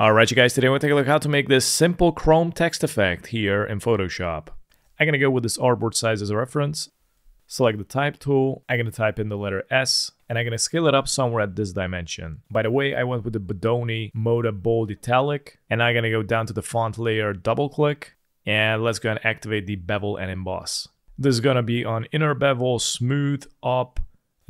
Alright you guys, today we'll take a look how to make this simple chrome text effect here in Photoshop. I'm gonna go with this artboard size as a reference. Select the type tool, I'm gonna type in the letter S, and I'm gonna scale it up somewhere at this dimension. By the way, I went with the Bodoni Moda Bold Italic, and I'm gonna go down to the font layer, double click, and let's go and activate the bevel and emboss. This is gonna be on inner bevel, smooth, up.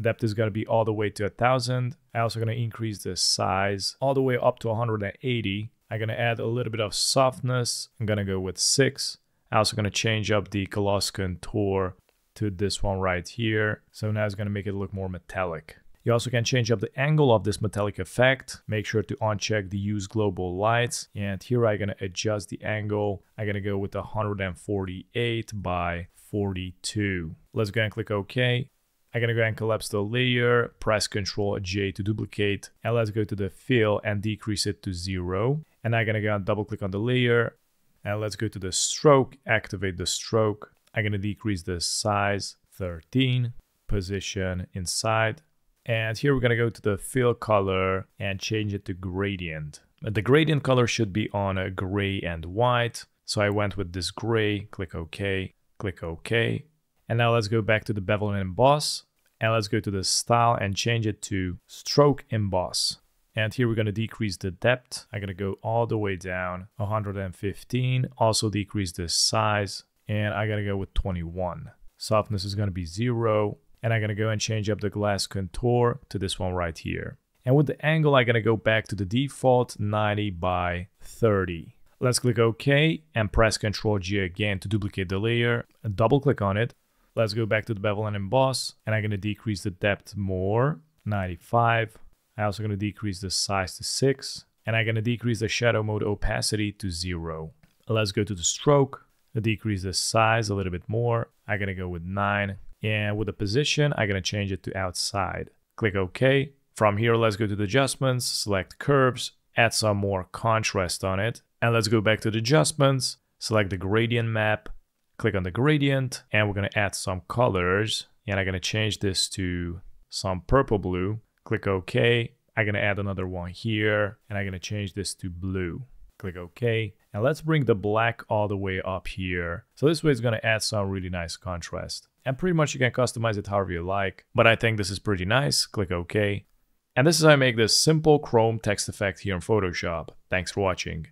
Depth is gonna be all the way to 1000. I'm also gonna increase the size all the way up to 180. I'm gonna add a little bit of softness. I'm gonna go with 6. I'm also gonna change up the gloss contour to this one right here. So now it's gonna make it look more metallic. You also can change up the angle of this metallic effect. Make sure to uncheck the use global lights. And here I'm gonna adjust the angle. I'm gonna go with 148 by 42. Let's go and click OK. I'm gonna go and collapse the layer, press Ctrl J to duplicate, and let's go to the fill and decrease it to 0. And I'm gonna go and double click on the layer, and let's go to the stroke, activate the stroke. I'm gonna decrease the size 13, position inside. And here we're gonna go to the fill color and change it to gradient. The gradient color should be on a gray and white. So I went with this gray, click OK, click OK. And now let's go back to the bevel and emboss, and let's go to the style and change it to stroke emboss. And here we're gonna decrease the depth. I'm gonna go all the way down 115, also decrease the size, and I'm gonna go with 21. Softness is gonna be 0, and I'm gonna go and change up the glass contour to this one right here. And with the angle, I'm gonna go back to the default 90 by 30. Let's click OK and press Ctrl G again to duplicate the layer, double click on it. Let's go back to the bevel and emboss, and I'm going to decrease the depth more, 95. I'm also going to decrease the size to 6, and I'm going to decrease the shadow mode opacity to 0. Let's go to the stroke, decrease the size a little bit more. I'm going to go with 9, and with the position, I'm going to change it to outside. Click OK. From here, let's go to the adjustments, select curves, add some more contrast on it, and let's go back to the adjustments, select the gradient map, click on the gradient, and we're going to add some colors, and I'm going to change this to some purple blue. Click OK. I'm going to add another one here, and I'm going to change this to blue. Click OK. And let's bring the black all the way up here. So this way it's going to add some really nice contrast. And pretty much you can customize it however you like, but I think this is pretty nice. Click OK. And this is how I make this simple chrome text effect here in Photoshop. Thanks for watching.